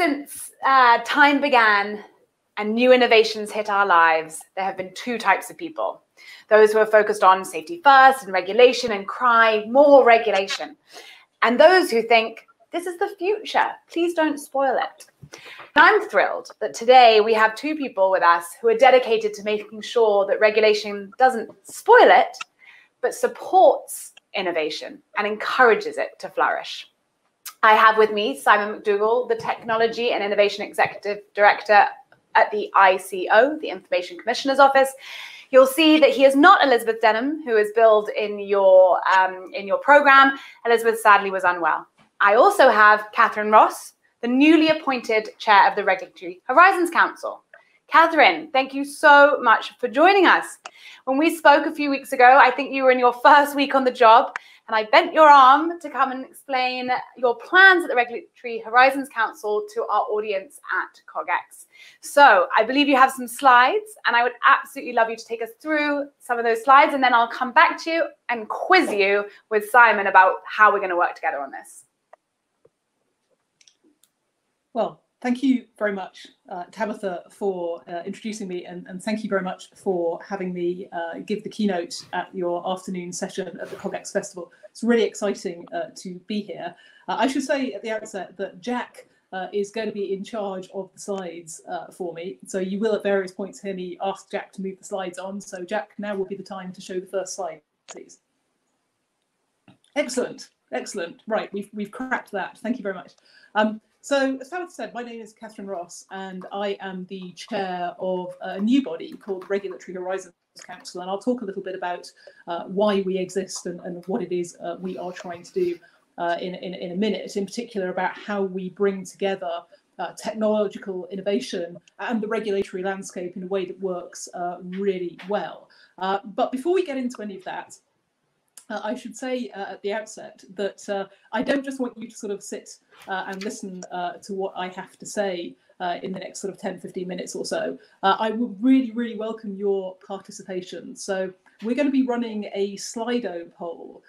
since time began and new innovations hit our lives, there have been two types of people. Those who are focused on safety first and regulation and cry more regulation. And those who think, this is the future, please don't spoil it. And I'm thrilled that today we have two people with us who are dedicated to making sure that regulation doesn't spoil it, but supports innovation and encourages it to flourish. I have with me Simon McDougall, the Technology and Innovation Executive Director at the ICO, the Information Commissioner's Office. You'll see that he is not Elizabeth Denham, who is billed in your program. Elizabeth sadly was unwell. I also have Cathryn Ross, the newly appointed chair of the Regulatory Horizons Council. Cathryn, thank you so much for joining us. When we spoke a few weeks ago, I think you were in your first week on the job, and I bent your arm to come and explain your plans at the Regulatory Horizons Council to our audience at CogX. So I believe you have some slides, and I would absolutely love you to take us through some of those slides, and then I'll come back to you and quiz you with Simon about how we're going to work together on this. Well, thank you very much, Tabitha, for introducing me, and thank you very much for having me give the keynote at your afternoon session at the CogX Festival. It's really exciting to be here. I should say at the outset that Jack is going to be in charge of the slides for me. So you will at various points hear me ask Jack to move the slides on. So Jack, now will be the time to show the first slide, please. Excellent, excellent. Right, we've cracked that. Thank you very much. So, as Tabitha said, my name is Cathryn Ross, and I am the chair of a new body called Regulatory Horizons Council, and I'll talk a little bit about why we exist and what it is we are trying to do in a minute, in particular about how we bring together technological innovation and the regulatory landscape in a way that works really well. But before we get into any of that, I should say at the outset that I don't just want you to sort of sit and listen to what I have to say in the next sort of 10–15 minutes or so. I would really welcome your participation. So we're going to be running a Slido poll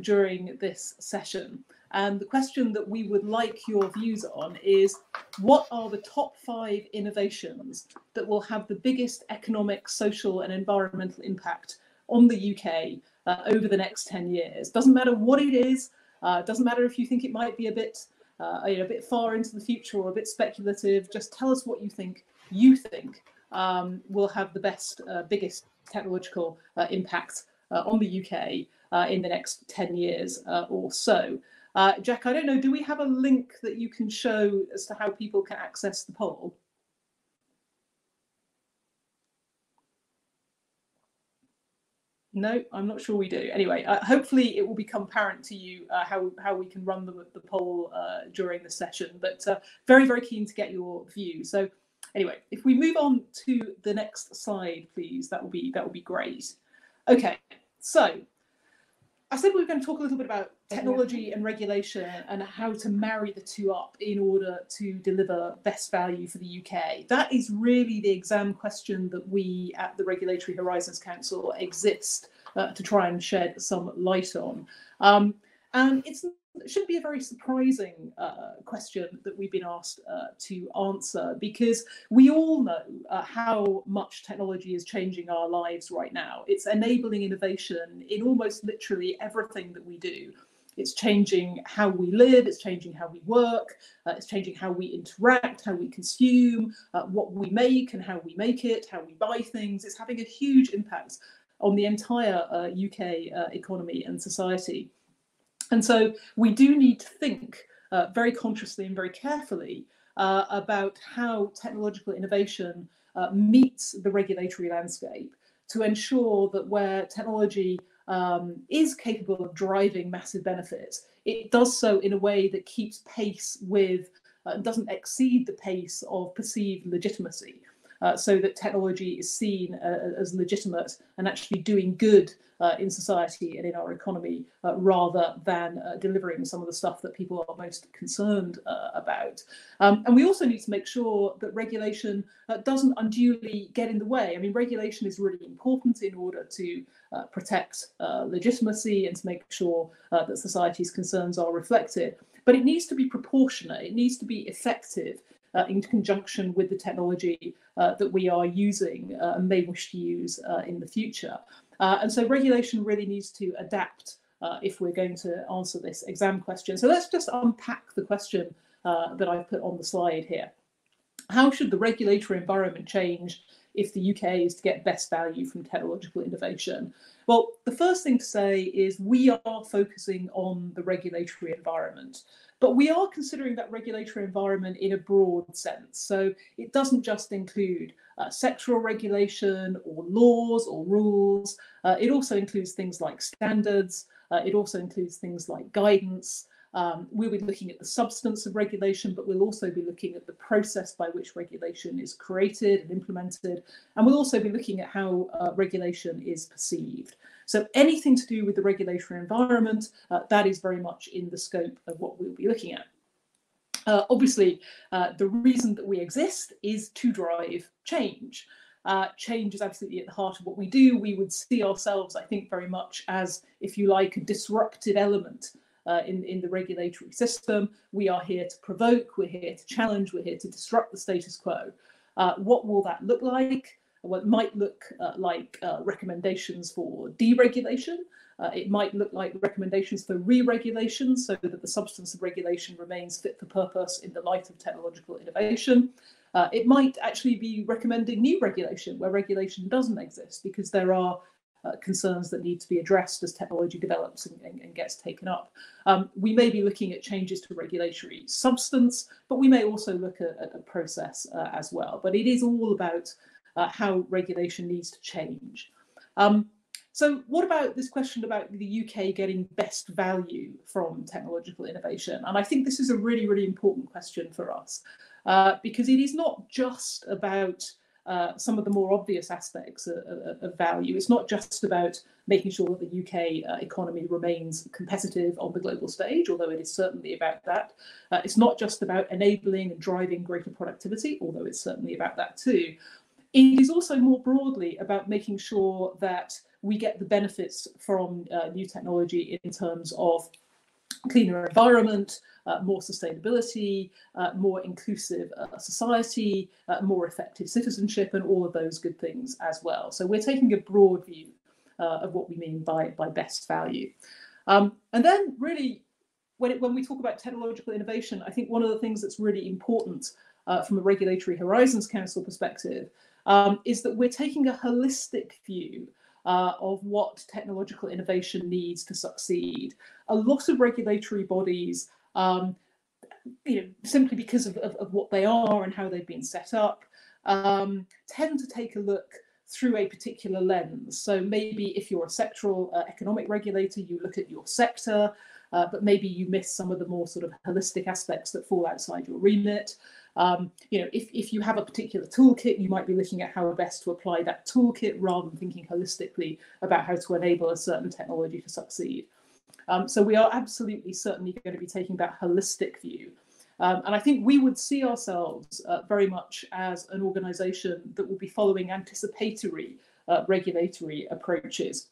during this session. And the question that we would like your views on is, what are the top 5 innovations that will have the biggest economic, social and environmental impact on the UK over the next 10 years. Doesn't matter what it is, doesn't matter if you think it might be a bit far into the future or a bit speculative, just tell us what you think will have the best, biggest technological impact on the UK in the next 10 years or so. Jack, I don't know, do we have a link that you can show as to how people can access the poll? No, I'm not sure we do. Anyway, hopefully it will become apparent to you how we can run the poll during the session, but very keen to get your view. So anyway, if we move on to the next slide, please, that will be great. Okay, so I said we were going to talk a little bit about technology and regulation and how to marry the two up in order to deliver best value for the UK. That is really the exam question that we at the Regulatory Horizons Council exist to try and shed some light on. And it shouldn't be a very surprising question that we've been asked to answer, because we all know how much technology is changing our lives right now. It's enabling innovation in almost literally everything that we do. It's changing how we live, it's changing how we work, it's changing how we interact, how we consume, what we make and how we make it, how we buy things. It's having a huge impact on the entire UK economy and society. And so we do need to think very consciously and very carefully about how technological innovation meets the regulatory landscape to ensure that where technology is capable of driving massive benefits, it does so in a way that keeps pace with and doesn't exceed the pace of perceived legitimacy, so that technology is seen as legitimate and actually doing good in society and in our economy, rather than delivering some of the stuff that people are most concerned about. And we also need to make sure that regulation doesn't unduly get in the way. I mean, regulation is really important in order to protect legitimacy and to make sure that society's concerns are reflected. But it needs to be proportionate, it needs to be effective, in conjunction with the technology that we are using and may wish to use in the future. And so regulation really needs to adapt if we're going to answer this exam question. So let's just unpack the question that I've put on the slide here. How should the regulatory environment change if the UK is to get best value from technological innovation? Well, the first thing to say is we are focusing on the regulatory environment, but we are considering that regulatory environment in a broad sense. So it doesn't just include sectoral regulation or laws or rules. It also includes things like standards. It also includes things like guidance. We'll be looking at the substance of regulation, but we'll also be looking at the process by which regulation is created and implemented. And we'll also be looking at how regulation is perceived. So anything to do with the regulatory environment, that is very much in the scope of what we'll be looking at. Obviously, the reason that we exist is to drive change. Change is absolutely at the heart of what we do. We would see ourselves, I think, very much as, if you like, a disruptive element in the regulatory system. We are here to provoke, we're here to challenge, we're here to disrupt the status quo. What will that look like? Well, it might look like recommendations for deregulation. It might look like recommendations for re-regulation so that the substance of regulation remains fit for purpose in the light of technological innovation. It might actually be recommending new regulation where regulation doesn't exist because there are concerns that need to be addressed as technology develops and gets taken up. We may be looking at changes to regulatory substance, but we may also look at a process as well. But it is all about how regulation needs to change. So what about this question about the UK getting best value from technological innovation? And I think this is a really, really important question for us because it is not just about some of the more obvious aspects of value. It's not just about making sure that the UK economy remains competitive on the global stage, although it is certainly about that. It's not just about enabling and driving greater productivity, although it's certainly about that too. It is also more broadly about making sure that we get the benefits from new technology in terms of cleaner environment, more sustainability, more inclusive society, more effective citizenship, and all of those good things as well. So we're taking a broad view of what we mean by best value. And then really, when we talk about technological innovation, I think one of the things that's really important from a Regulatory Horizons Council perspective is that we're taking a holistic view of what technological innovation needs to succeed. A lot of regulatory bodies, simply because of what they are and how they've been set up, tend to take a look through a particular lens. So maybe if you're a sectoral economic regulator, you look at your sector, but maybe you miss some of the more sort of holistic aspects that fall outside your remit. If you have a particular toolkit, you might be looking at how best to apply that toolkit rather than thinking holistically about how to enable a certain technology to succeed. So we are certainly going to be taking that holistic view. And I think we would see ourselves very much as an organisation that will be following anticipatory regulatory approaches,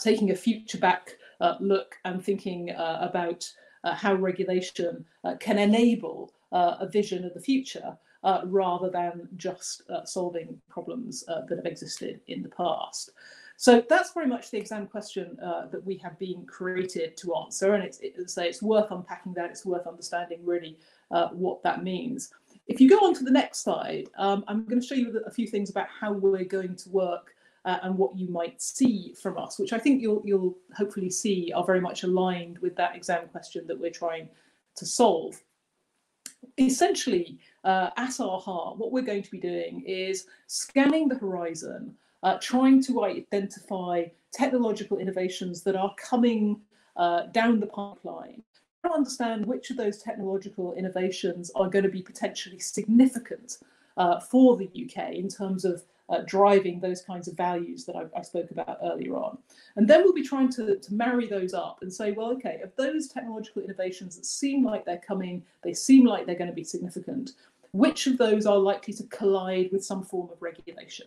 taking a future-back look and thinking about how regulation can enable a vision of the future rather than just solving problems that have existed in the past. So that's very much the exam question that we have been created to answer, and it's worth unpacking that, it's worth understanding really what that means. If you go on to the next slide, I'm going to show you a few things about how we're going to work and what you might see from us, which I think you'll hopefully see are very much aligned with that exam question that we're trying to solve. Essentially, at our heart, what we're going to be doing is scanning the horizon, trying to identify technological innovations that are coming down the pipeline. Trying to understand which of those technological innovations are going to be potentially significant for the UK in terms of driving those kinds of values that I spoke about earlier on. And then we'll be trying to marry those up and say, well, okay, of those technological innovations that seem like they're coming, they seem like they're going to be significant, which of those are likely to collide with some form of regulation?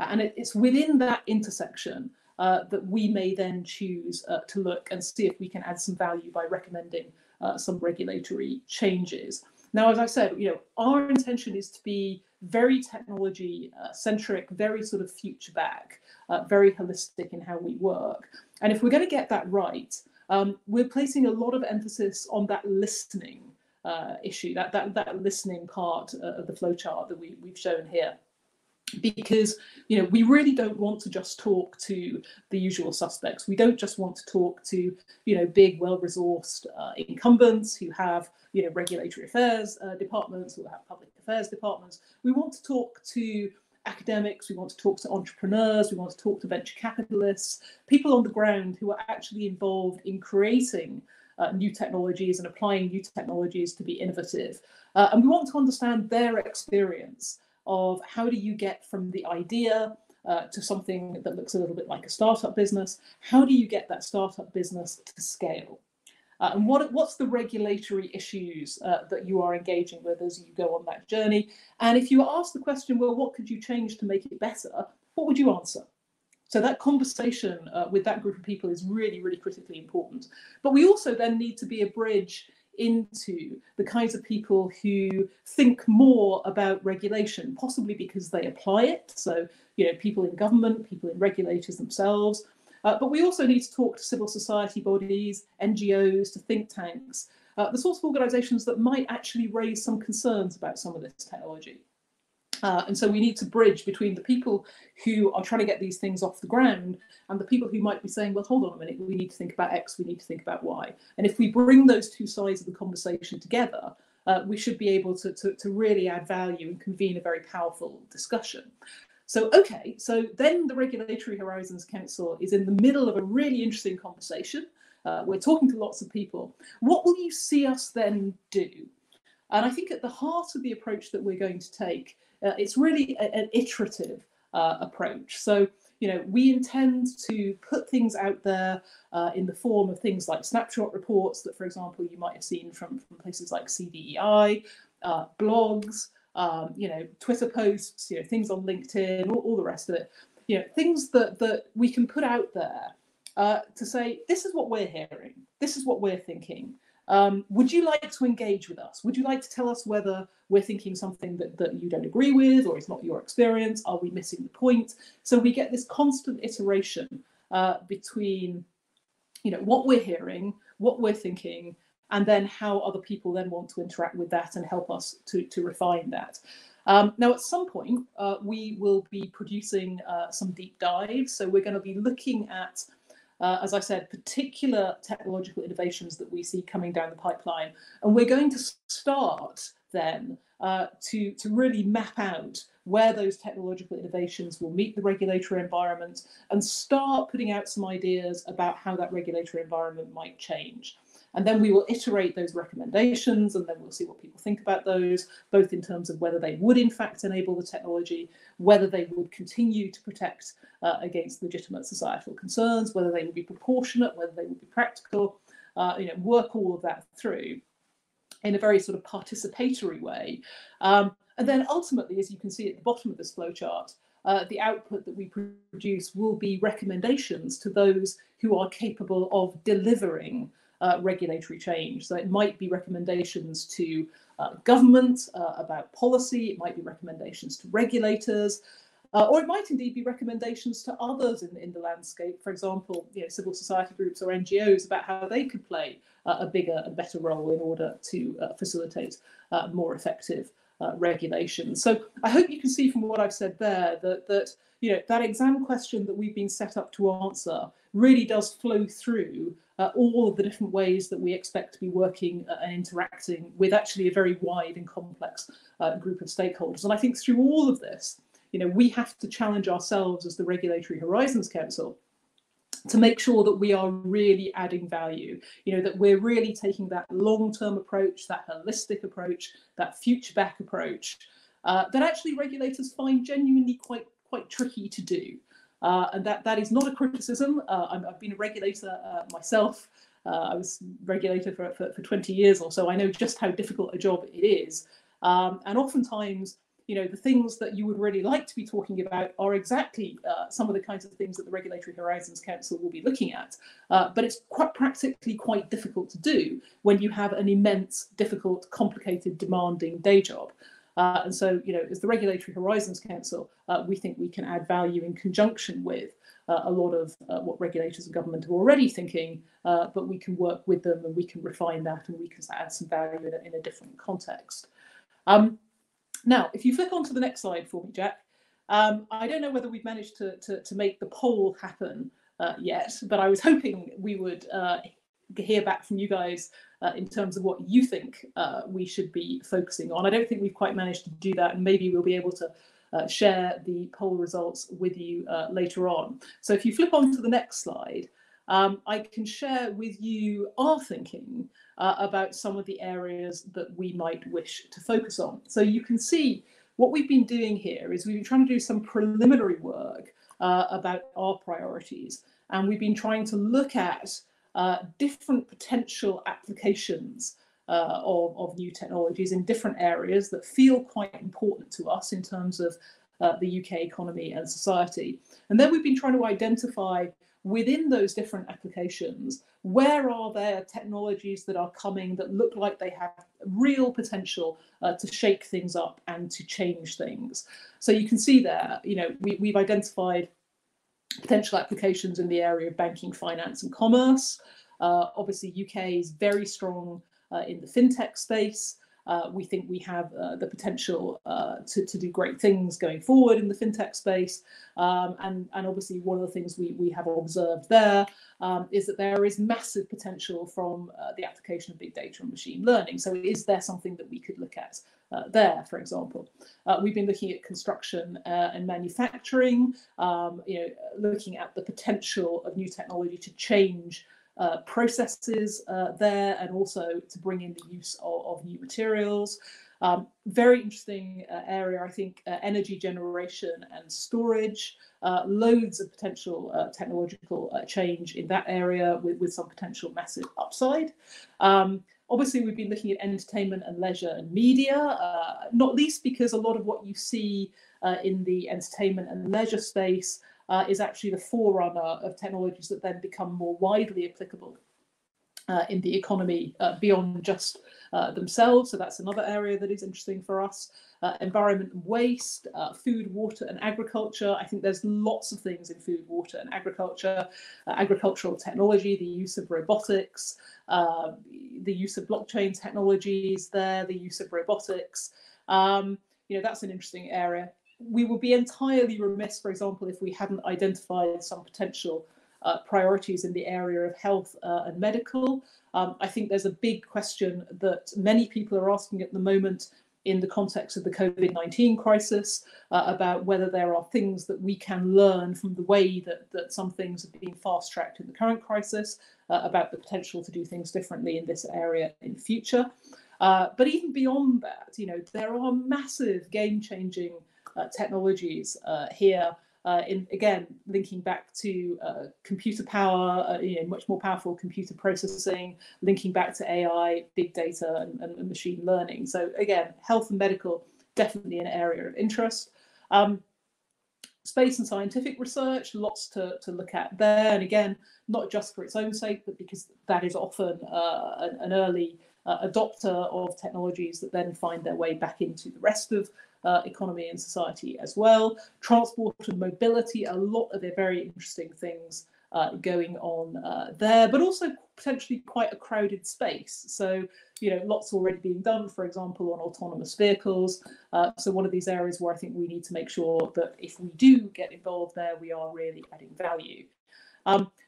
And it's within that intersection that we may then choose to look and see if we can add some value by recommending some regulatory changes. Now, as I said, our intention is to be very technology centric, very sort of future back, very holistic in how we work. And if we're going to get that right, we're placing a lot of emphasis on that listening issue, that listening part of the flowchart that we've shown here. Because we really don't want to just talk to the usual suspects. We don't just want to talk to big, well-resourced incumbents who have regulatory affairs departments, who have public affairs departments. We want to talk to academics. We want to talk to entrepreneurs. We want to talk to venture capitalists, people on the ground who are actually involved in creating new technologies and applying new technologies to be innovative. And we want to understand their experience of how do you get from the idea to something that looks a little bit like a startup business? How do you get that startup business to scale? And what's the regulatory issues that you are engaging with as you go on that journey? And if you were asked the question, well, what could you change to make it better? What would you answer? So that conversation with that group of people is really, really critically important. But we also then need to be a bridge into the kinds of people who think more about regulation, possibly because they apply it. So, people in government, people in regulators themselves. But we also need to talk to civil society bodies, NGOs, to think tanks, the sorts of organisations that might actually raise some concerns about some of this technology. And so we need to bridge between the people who are trying to get these things off the ground and the people who might be saying, well, hold on a minute, we need to think about X, we need to think about Y. And if we bring those two sides of the conversation together, we should be able to really add value and convene a very powerful discussion. So, okay, so then the Regulatory Horizons Council is in the middle of a really interesting conversation. We're talking to lots of people. What will you see us then do? And I think at the heart of the approach that we're going to take, it's really an iterative approach. So, we intend to put things out there in the form of things like snapshot reports that, for example, you might have seen from places like CDEI, blogs, Twitter posts, things on LinkedIn, all the rest of it. Things that we can put out there to say, this is what we're hearing, this is what we're thinking. Would you like to engage with us? Would you like to tell us whether we're thinking something that you don't agree with, or is not your experience? Are we missing the point? So we get this constant iteration between, what we're hearing, what we're thinking, and then how other people then want to interact with that and help us to refine that. Now, at some point, we will be producing some deep dives. So we're going to be looking at, as I said, particular technological innovations that we see coming down the pipeline. And we're going to start then to really map out where those technological innovations will meet the regulatory environment and start putting out some ideas about how that regulatory environment might change. And then we will iterate those recommendations, and then we'll see what people think about those, both in terms of whether they would in fact enable the technology, whether they would continue to protect against legitimate societal concerns, whether they would be proportionate, whether they would be practical, work all of that through in a very sort of participatory way. And then ultimately, as you can see at the bottom of this flowchart, the output that we produce will be recommendations to those who are capable of delivering regulatory change. So it might be recommendations to government about policy, it might be recommendations to regulators, or it might indeed be recommendations to others in the landscape, for example, civil society groups or NGOs about how they could play a bigger and better role in order to facilitate more effective regulation. So I hope you can see from what I've said there that that exam question that we've been set up to answer really does flow through all of the different ways that we expect to be working and interacting with actually a very wide and complex group of stakeholders. And I think through all of this, we have to challenge ourselves as the Regulatory Horizons Council to make sure that we are really adding value, that we're really taking that long-term approach, that holistic approach, that future-back approach, that actually regulators find genuinely quite tricky to do. And that is not a criticism. I've been a regulator myself. I was regulator for 20 years or so. I know just how difficult a job it is. And oftentimes, you know, the things that you would really like to be talking about are exactly some of the kinds of things that the Regulatory Horizons Council will be looking at. But it's quite practically quite difficult to do when you have an immense, difficult, complicated, demanding day job. And so, you know, as the Regulatory Horizons Council, we think we can add value in conjunction with a lot of what regulators and government are already thinking, but we can work with them and we can refine that and we can add some value in a different context. Now, if you flick on to the next slide for me, Jack, I don't know whether we've managed to make the poll happen yet, but I was hoping we would hear back from you guys in terms of what you think we should be focusing on. I don't think we've quite managed to do that, and maybe we'll be able to share the poll results with you later on. So if you flip on to the next slide, I can share with you our thinking about some of the areas that we might wish to focus on. So you can see what we've been doing here is we've been trying to do some preliminary work about our priorities, and we've been trying to look at different potential applications of new technologies in different areas that feel quite important to us in terms of the UK economy and society. And then we've been trying to identify within those different applications, where are there technologies that are coming that look like they have real potential to shake things up and to change things. So you can see there, you know, we've identified potential applications in the area of banking, finance and commerce. Obviously, UK is very strong in the fintech space. We think we have the potential to do great things going forward in the fintech space. And obviously, one of the things we have observed there is that there is massive potential from the application of big data and machine learning. So is there something that we could look at there, for example? We've been looking at construction and manufacturing, you know, looking at the potential of new technology to change processes there, and also to bring in the use of new materials. Very interesting area, I think, energy generation and storage, loads of potential technological change in that area with some potential massive upside. Obviously, we've been looking at entertainment and leisure and media, not least because a lot of what you see in the entertainment and leisure space is actually the forerunner of technologies that then become more widely applicable in the economy beyond just themselves. So that's another area that is interesting for us. Environment and waste, food, water and agriculture. I think there's lots of things in food, water and agriculture, agricultural technology, the use of robotics, the use of blockchain technologies there, the use of robotics. You know, that's an interesting area. We would be entirely remiss, for example, if we hadn't identified some potential priorities in the area of health and medical. I think there's a big question that many people are asking at the moment in the context of the COVID-19 crisis about whether there are things that we can learn from the way that some things have been fast-tracked in the current crisis, about the potential to do things differently in this area in future. But even beyond that, you know, there are massive game-changing technologies here, again, linking back to computer power, you know, much more powerful computer processing, linking back to AI, big data and machine learning. So again, health and medical, definitely an area of interest. Space and scientific research, lots to look at there. And again, not just for its own sake, but because that is often an early adopter of technologies that then find their way back into the rest of economy and society as well. Transport and mobility, a lot of very interesting things going on there, but also potentially quite a crowded space. So, you know, lots already being done, for example, on autonomous vehicles. So one of these areas where I think we need to make sure that if we do get involved there, we are really adding value.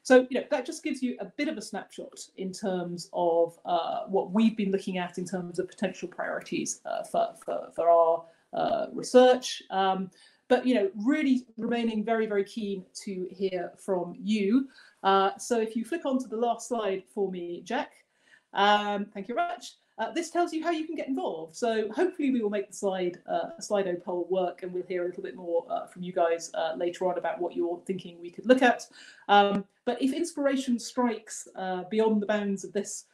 So, you know, that just gives you a bit of a snapshot in terms of what we've been looking at in terms of potential priorities for our research, but, you know, really remaining very, very keen to hear from you. So if you flick on to the last slide for me, Jack, thank you very much. This tells you how you can get involved. So hopefully we will make the Slido poll work, and we'll hear a little bit more from you guys later on about what you're thinking we could look at. But if inspiration strikes beyond the bounds of this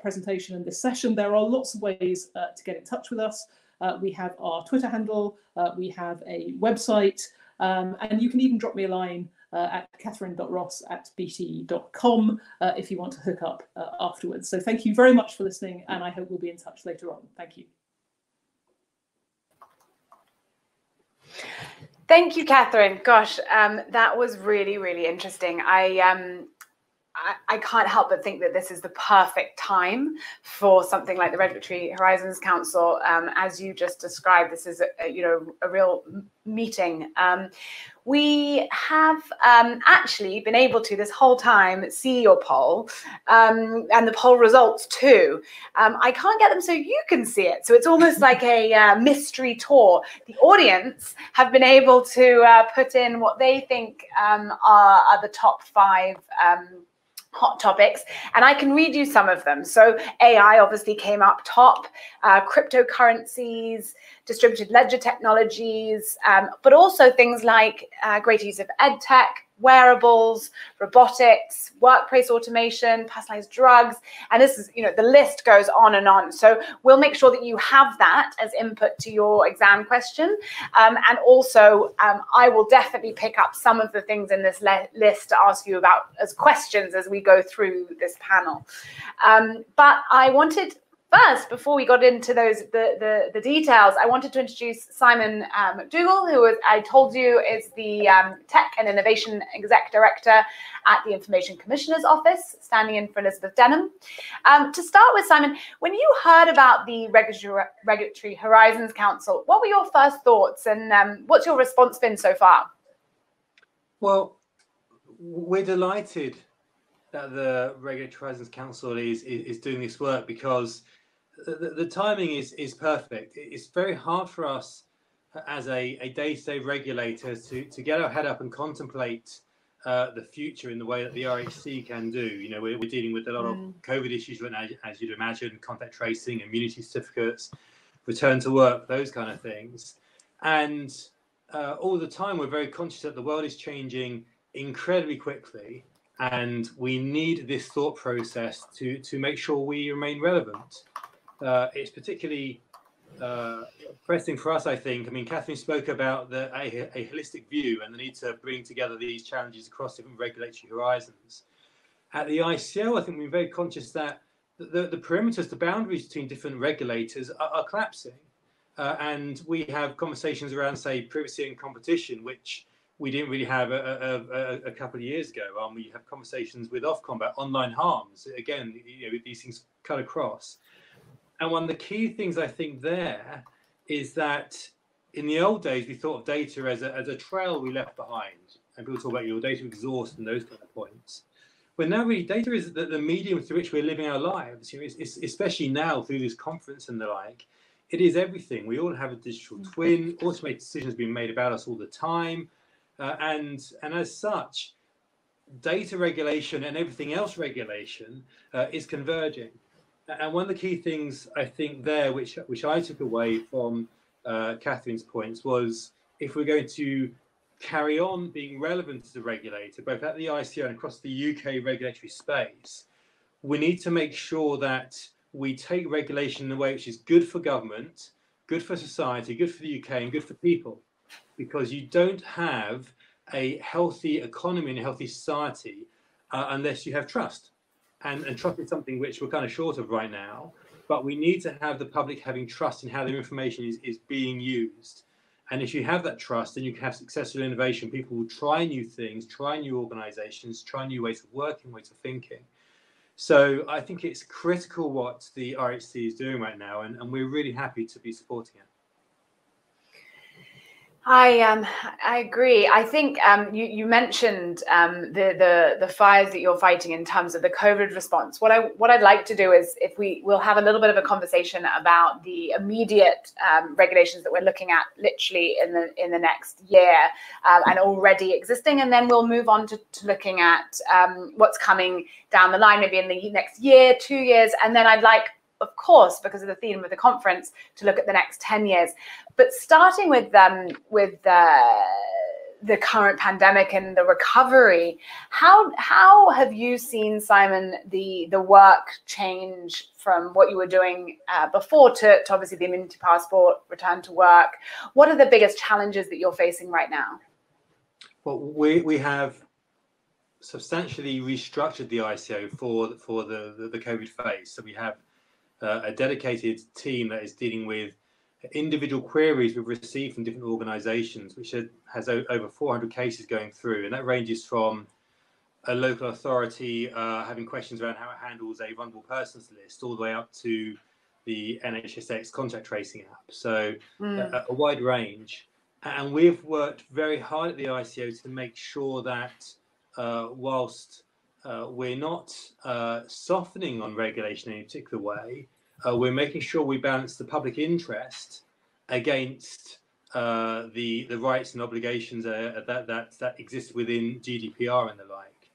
presentation and this session, there are lots of ways to get in touch with us. We have our Twitter handle, we have a website, and you can even drop me a line at cathryn.ross@bt.com if you want to hook up afterwards. So thank you very much for listening, and I hope we'll be in touch later on. Thank you. Thank you, Cathryn. Gosh, that was really, really interesting. I can't help but think that this is the perfect time for something like the Regulatory Horizons Council. As you just described, this is a real meeting. We have actually been able to this whole time see your poll and the poll results too. I can't get them so you can see it. So it's almost like a mystery tour. The audience have been able to put in what they think are the top five hot topics, and I can read you some of them. So AI obviously came up top, cryptocurrencies, distributed ledger technologies, but also things like greater use of ed tech, wearables, robotics, workplace automation, personalized drugs, and this is, the list goes on and on. So we'll make sure that you have that as input to your exam question, and also I will definitely pick up some of the things in this list to ask you about as questions as we go through this panel. But I wanted first, before we got into those the details, I wanted to introduce Simon McDougall, who I told you is the Tech and Innovation Exec Director at the Information Commissioner's Office, standing in for Elizabeth Denham. To start with, Simon, when you heard about the Regulatory Horizons Council, what were your first thoughts, and what's your response been so far? Well, we're delighted that the Regulatory Horizons Council is doing this work, because the timing is perfect. It's very hard for us as a day-to-day regulator to get our head up and contemplate the future in the way that the RHC can do. We're dealing with a lot of COVID issues right now, as you'd imagine, contact tracing, immunity certificates, return to work, those kind of things. And all the time, we're very conscious that the world is changing incredibly quickly, and we need this thought process to make sure we remain relevant. It's particularly pressing for us, I think. I mean, Cathryn spoke about a holistic view and the need to bring together these challenges across different regulatory horizons. At the ICO, I think we're very conscious that the perimeters, the boundaries between different regulators are collapsing. And we have conversations around, say, privacy and competition, which we didn't really have a couple of years ago. We have conversations with Ofcom about online harms. Again, these things cut across. And one of the key things I think there is that in the old days, we thought of data as a trail we left behind. And people talk about your data exhaust and those kind of points. Well, now really data is the medium through which we're living our lives, it's especially now through this conference and the like. It is everything. We all have a digital twin. Automated decisions being made about us all the time. And as such, data regulation and everything else regulation is converging. And one of the key things I think there, which I took away from Cathryn's points, was if we're going to carry on being relevant as a regulator, both at the ICO and across the UK regulatory space, we need to make sure that we take regulation in a way which is good for government, good for society, good for the UK, and good for people. Because you don't have a healthy economy and a healthy society unless you have trust. And trust is something which we're kind of short of right now, but we need to have the public having trust in how their information is being used. And if you have that trust, then you can have successful innovation. People will try new things, try new organizations, try new ways of working, ways of thinking. So I think it's critical what the RHC is doing right now, and we're really happy to be supporting it. I agree. I think you mentioned the fires that you're fighting in terms of the COVID response. What I'd like to do is if we'll have a little bit of a conversation about the immediate regulations that we're looking at literally in the next year and already existing, and then we'll move on to looking at what's coming down the line, maybe in the next year, 2 years, and then I'd like, of course, because of the theme of the conference, to look at the next 10 years. But starting with the current pandemic and the recovery, how have you seen, Simon, the work change from what you were doing before to obviously the immunity passport, return to work? What are the biggest challenges that you're facing right now? Well, we have substantially restructured the ICO for the COVID phase. So we have a dedicated team that is dealing with individual queries we've received from different organisations, which has over 400 cases going through, and that ranges from a local authority having questions around how it handles a vulnerable persons list, all the way up to the NHSX contact tracing app. So a wide range, and we've worked very hard at the ICO to make sure that whilst we're not softening on regulation in any particular way, we're making sure we balance the public interest against the rights and obligations that exist within GDPR and the like.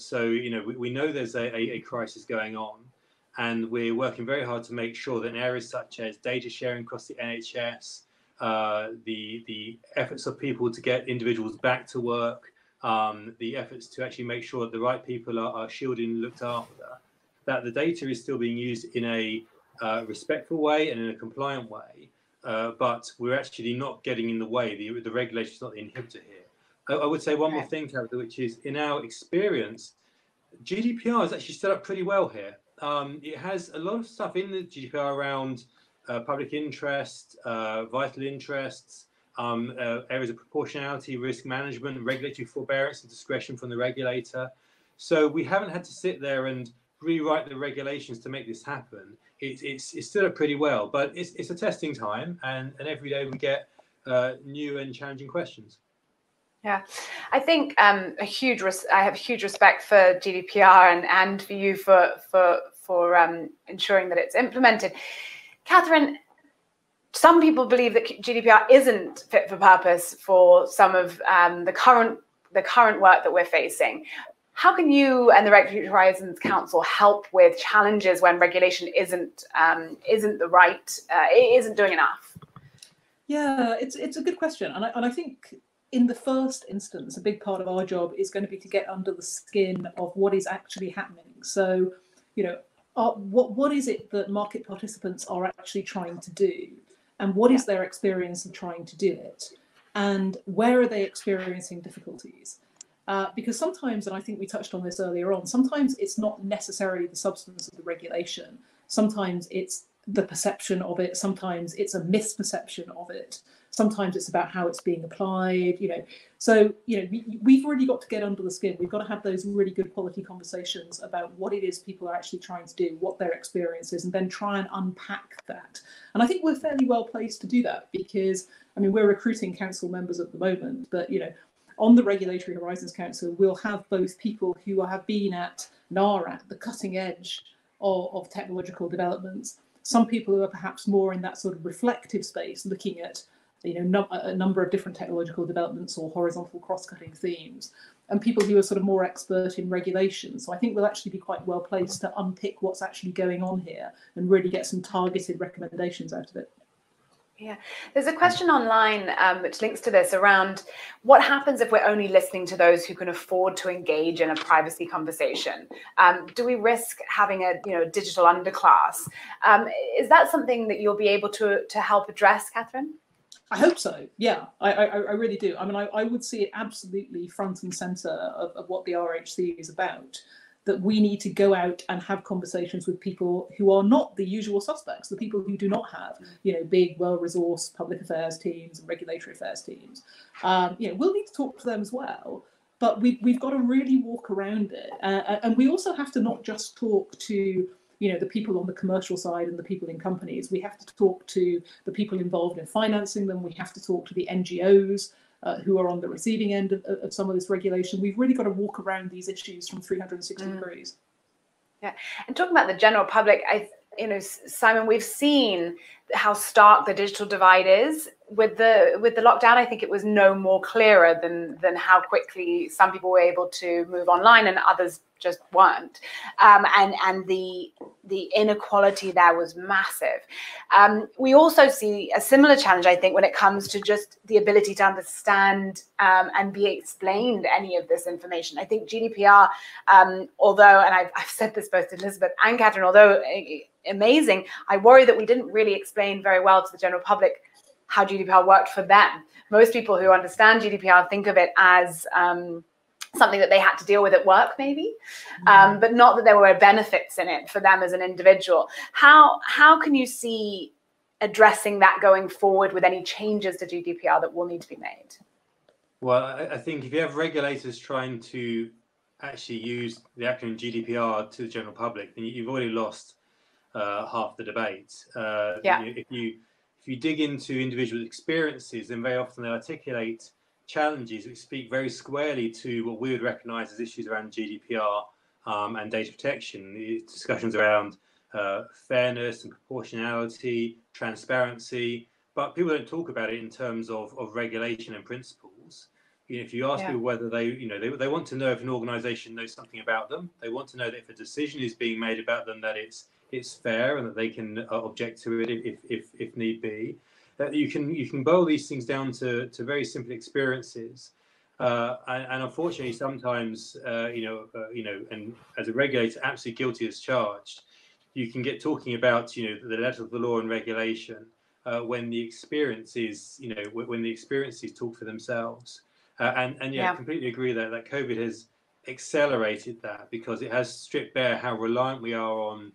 So, you know, we know there's a crisis going on, and we're working very hard to make sure that in areas such as data sharing across the NHS, the efforts of people to get individuals back to work, the efforts to actually make sure that the right people are shielded and looked after, that the data is still being used in a respectful way and in a compliant way, but we're actually not getting in the way. The regulation is not the inhibitor here. I would say one more thing, Tabitha, which is, in our experience, GDPR is actually set up pretty well here. It has a lot of stuff in the GDPR around public interest, vital interests, areas of proportionality, risk management, regulatory forbearance and discretion from the regulator. So we haven't had to sit there and rewrite the regulations to make this happen. It's stood up pretty well, but it's a testing time, and every day we get new and challenging questions. Yeah, I think I have huge respect for GDPR and for you for ensuring that it's implemented. Cathryn, some people believe that GDPR isn't fit for purpose for some of the current work that we're facing. How can you and the Regulatory Horizons Council help with challenges when regulation isn't doing enough? Yeah, it's a good question, and I think in the first instance, a big part of our job is going to be to get under the skin of what is actually happening. So, you know, what is it that market participants are actually trying to do, and what is their experience in trying to do it, and where are they experiencing difficulties? Because sometimes, and I think we touched on this earlier on, sometimes it's not necessarily the substance of the regulation. Sometimes it's the perception of it. Sometimes it's a misperception of it. Sometimes it's about how it's being applied, you know. So, you know, we've already got to get under the skin. We've got to have those really good quality conversations about what it is people are actually trying to do, what their experience is, and then try and unpack that. And I think we're fairly well placed to do that because, I mean, we're recruiting council members at the moment, but, you know, on the Regulatory Horizons Council, we'll have both people who have been at NARA, the cutting edge of technological developments, some people who are perhaps more in that sort of reflective space, looking at, you know, a number of different technological developments or horizontal cross-cutting themes, and people who are sort of more expert in regulation. So I think we'll actually be quite well placed to unpick what's actually going on here and really get some targeted recommendations out of it. Yeah, there's a question online which links to this around what happens if we're only listening to those who can afford to engage in a privacy conversation. Do we risk having a, you know, digital underclass? Is that something that you'll be able to help address, Cathryn? I hope so. Yeah, I really do. I mean, I would see it absolutely front and centre of what the RHC is about. That we need to go out and have conversations with people who are not the usual suspects, the people who do not have, you know, big, well-resourced public affairs teams and regulatory affairs teams. You know, we'll need to talk to them as well, but we've got to really walk around it. And we also have to not just talk to, you know, the people on the commercial side and the people in companies. We have to talk to the people involved in financing them. We have to talk to the NGOs who are on the receiving end of some of this regulation. We've really got to walk around these issues from 360 degrees. Yeah, and talking about the general public, you know, Simon, we've seen how stark the digital divide is with the lockdown. I think it was no more clearer than how quickly some people were able to move online and others just weren't. And the inequality there was massive. We also see a similar challenge, I think, when it comes to just the ability to understand and be explained any of this information. I think GDPR, although, and I've said this both to Elizabeth and Cathryn, although amazing, I worry that we didn't really explain very well to the general public how GDPR worked for them. Most people who understand GDPR think of it as something that they had to deal with at work, maybe, but not that there were benefits in it for them as an individual. How can you see addressing that going forward with any changes to GDPR that will need to be made? Well, I think if you have regulators trying to actually use the acronym GDPR to the general public, then you've already lost half the debate. If you dig into individual experiences, then very often they articulate challenges which speak very squarely to what we would recognise as issues around GDPR and data protection. The discussions around fairness and proportionality, transparency, but people don't talk about it in terms of regulation and principles. You know, if you ask people whether they want to know if an organisation knows something about them, they want to know that if a decision is being made about them, that it's fair and that they can object to it if need be. That you can boil these things down to very simple experiences, and unfortunately sometimes and as a regulator, absolutely guilty as charged, you can get talking about the letter of the law and regulation when the experiences talk for themselves, I completely agree that COVID has accelerated that because it has stripped bare how reliant we are on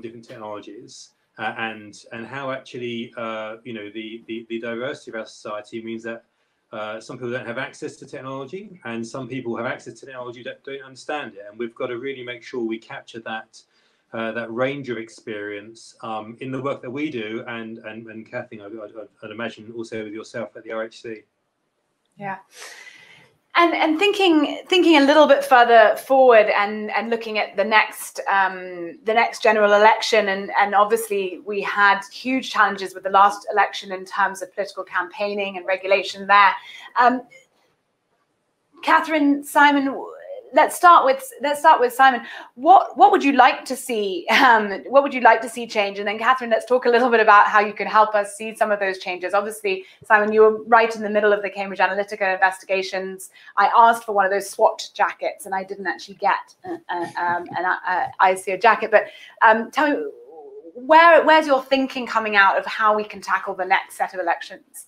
different technologies. And how actually the diversity of our society means that some people don't have access to technology, and some people have access to technology that don't understand it. And we've got to really make sure we capture that range of experience in the work that we do, and Cathy, I'd imagine also with yourself at the RHC. Yeah. And thinking a little bit further forward and looking at the next general election, and obviously we had huge challenges with the last election in terms of political campaigning and regulation there. Cathryn, Simon, let's start with Simon. What would you like to see? What would you like to see change? And then Cathryn, let's talk a little bit about how you can help us see some of those changes. Obviously, Simon, you were right in the middle of the Cambridge Analytica investigations. I asked for one of those SWAT jackets, and I didn't actually get an ICO jacket. But tell me, where's your thinking coming out of how we can tackle the next set of elections?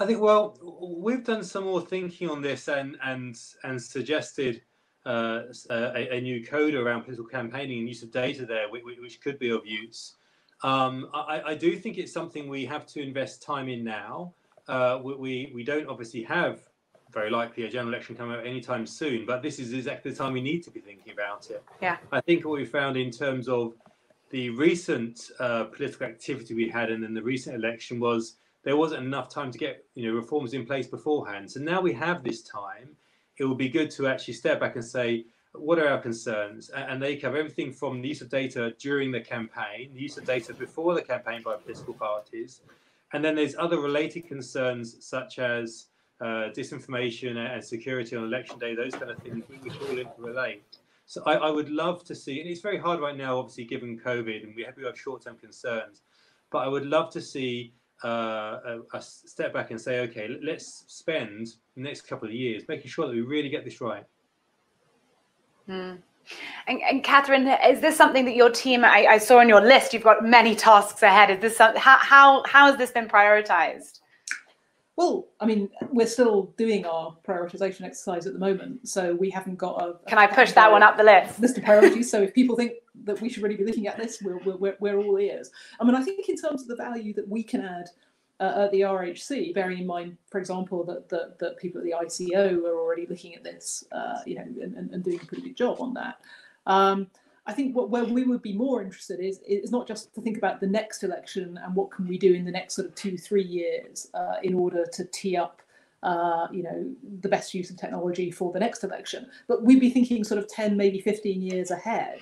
I think, well, we've done some more thinking on this and suggested a new code around political campaigning and use of data there, which could be of use. I do think it's something we have to invest time in now. We don't obviously have, very likely, a general election coming up anytime soon, but this is exactly the time we need to be thinking about it. Yeah. I think what we found in terms of the recent political activity we had and then the recent election was there wasn't enough time to get reforms in place beforehand. So now we have this time. It would be good to actually step back and say, what are our concerns? And they cover everything from the use of data during the campaign, the use of data before the campaign by political parties. And then there's other related concerns such as disinformation and security on election day, those kind of things which all interrelate. So I would love to see, and it's very hard right now, obviously, given COVID, and we have short-term concerns, but I would love to see a step back and say, okay, let's spend the next couple of years making sure that we really get this right. Mm. And Cathryn, is this something that your team, I saw on your list, you've got many tasks ahead. Is this how has this been prioritized? Well, I mean, we're still doing our prioritization exercise at the moment, so we haven't got a... Can I push that one up the list? List of priorities, so if people think that we should really be looking at this, we're all ears. I mean, I think in terms of the value that we can add at the RHC, bearing in mind, for example, that people at the ICO are already looking at this, and doing a pretty good job on that. I think where we would be more interested is not just to think about the next election and what can we do in the next sort of 2-3 years in order to tee up, the best use of technology for the next election, but we'd be thinking sort of 10, maybe 15 years ahead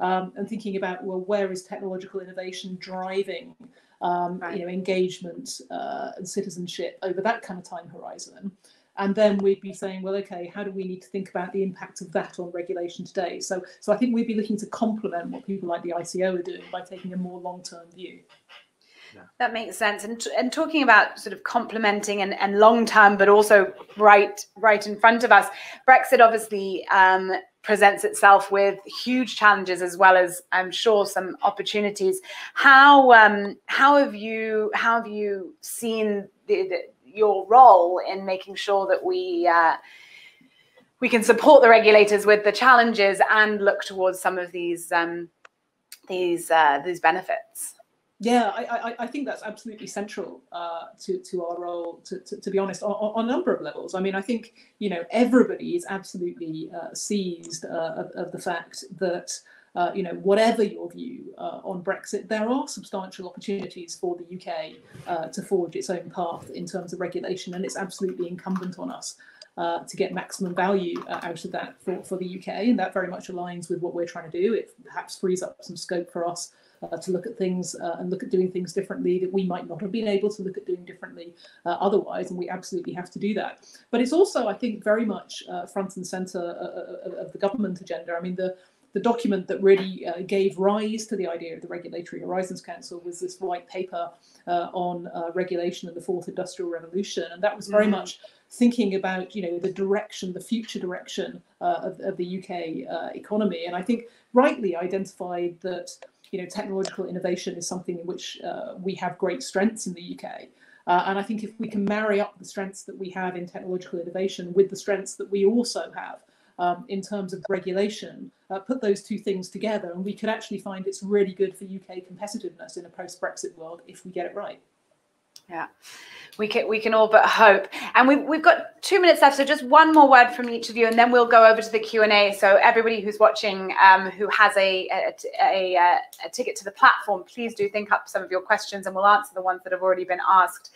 and thinking about, well, where is technological innovation driving, engagement and citizenship over that kind of time horizon. And then we'd be saying, well, okay, how do we need to think about the impact of that on regulation today? So I think we'd be looking to complement what people like the ICO are doing by taking a more long-term view. Yeah. That makes sense. And talking about sort of complementing and long-term, but also right in front of us, Brexit obviously presents itself with huge challenges as well as, I'm sure, some opportunities. How have you seen your role in making sure that we can support the regulators with the challenges and look towards some of these benefits? Yeah, I think that's absolutely central to our role, to be honest, on a number of levels. I mean, I think, you know, everybody is absolutely seized of the fact that, you know, whatever your view on Brexit, there are substantial opportunities for the UK to forge its own path in terms of regulation, and it's absolutely incumbent on us to get maximum value out of that for the UK, and that very much aligns with what we're trying to do. It perhaps frees up some scope for us to look at things and look at doing things differently that we might not have been able to look at doing differently otherwise, and we absolutely have to do that. But it's also, I think, very much front and centre of the government agenda. I mean, the document that really gave rise to the idea of the Regulatory Horizons Council was this white paper on regulation and the Fourth Industrial Revolution, and that was very much thinking about, you know, the direction, the future direction of the UK economy, and I think rightly identified that, you know, technological innovation is something in which we have great strengths in the UK. And I think if we can marry up the strengths that we have in technological innovation with the strengths that we also have in terms of regulation, put those two things together, and we could actually find it's really good for UK competitiveness in a post-Brexit world if we get it right. Yeah, we can all but hope. And we've got 2 minutes left, so just one more word from each of you, and then we'll go over to the Q&A. So everybody who's watching who has a ticket to the platform, please do think up some of your questions, and we'll answer the ones that have already been asked.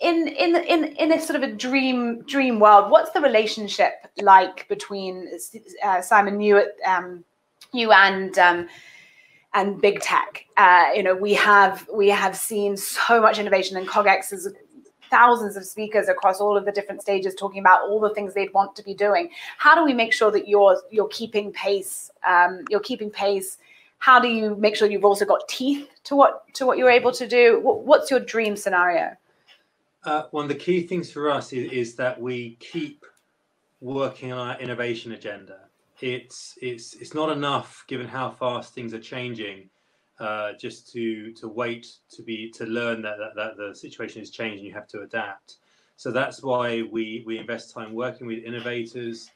In a sort of a dream world, what's the relationship like between Simon, you and big tech? You know, we have seen so much innovation, and CogX is thousands of speakers across all of the different stages talking about all the things they'd want to be doing. How do we make sure that you're keeping pace? You're keeping pace. How do you make sure you've also got teeth to what you're able to do? What's your dream scenario? One of the key things for us is that we keep working on our innovation agenda. It's not enough, given how fast things are changing, just to wait to learn that the situation is changing. You have to adapt. So that's why we invest time working with innovators,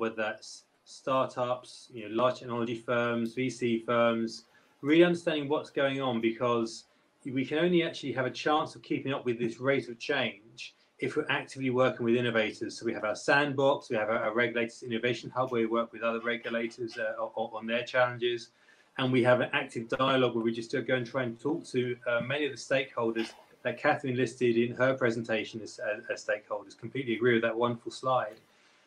whether that's startups, you know, large technology firms, VC firms, really understanding what's going on, because we can only actually have a chance of keeping up with this rate of change if we're actively working with innovators. So we have our sandbox, we have our Regulators Innovation Hub, where we work with other regulators on their challenges. And we have an active dialogue where we just go and try and talk to many of the stakeholders that Cathryn listed in her presentation as stakeholders. Completely agree with that wonderful slide.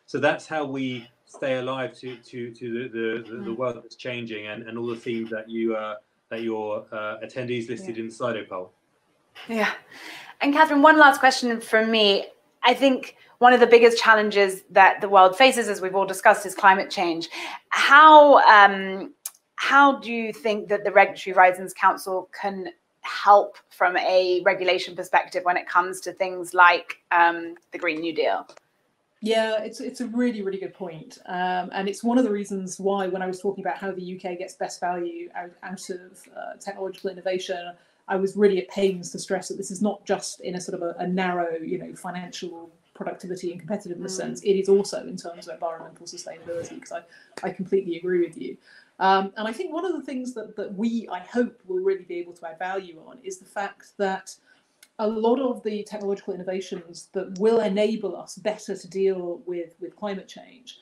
So that's how we stay alive to the world that's changing and all the themes that your attendees listed in the Slido poll. Yeah. And Cathryn, one last question from me. I think one of the biggest challenges that the world faces, as we've all discussed, is climate change. How do you think that the Regulatory Horizons Council can help from a regulation perspective when it comes to things like the Green New Deal? Yeah, it's a really, really good point. And it's one of the reasons why, when I was talking about how the UK gets best value out of technological innovation, I was really at pains to stress that this is not just in a sort of a narrow, you know, financial productivity and competitiveness sense. It is also in terms of environmental sustainability, because I completely agree with you. And I think one of the things that I hope, will really be able to add value on is the fact that a lot of the technological innovations that will enable us better to deal with climate change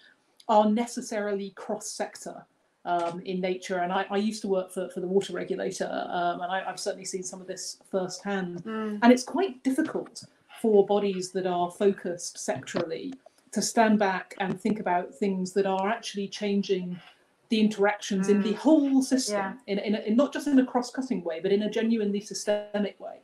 are necessarily cross-sector in nature. And I used to work for the water regulator, and I've certainly seen some of this firsthand. And it's quite difficult for bodies that are focused sectorally to stand back and think about things that are actually changing the interactions in the whole system, in not just in a cross-cutting way, but in a genuinely systemic way.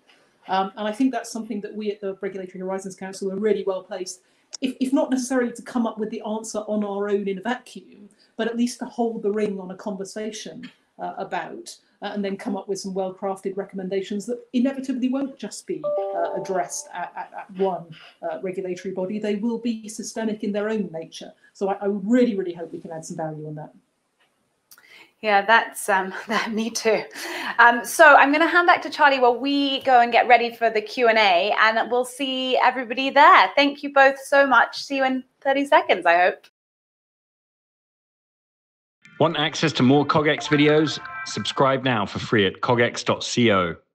And I think that's something that we at the Regulatory Horizons Council are really well placed, if not necessarily to come up with the answer on our own in a vacuum, but at least to hold the ring on a conversation about, and then come up with some well-crafted recommendations that inevitably won't just be addressed at one regulatory body. They will be systemic in their own nature. So I really, really hope we can add some value on that. Yeah, that's me too. So I'm going to hand back to Charlie while we go and get ready for the Q&A, and we'll see everybody there. Thank you both so much. See you in 30 seconds, I hope. Want access to more CogX videos? Subscribe now for free at cogx.co.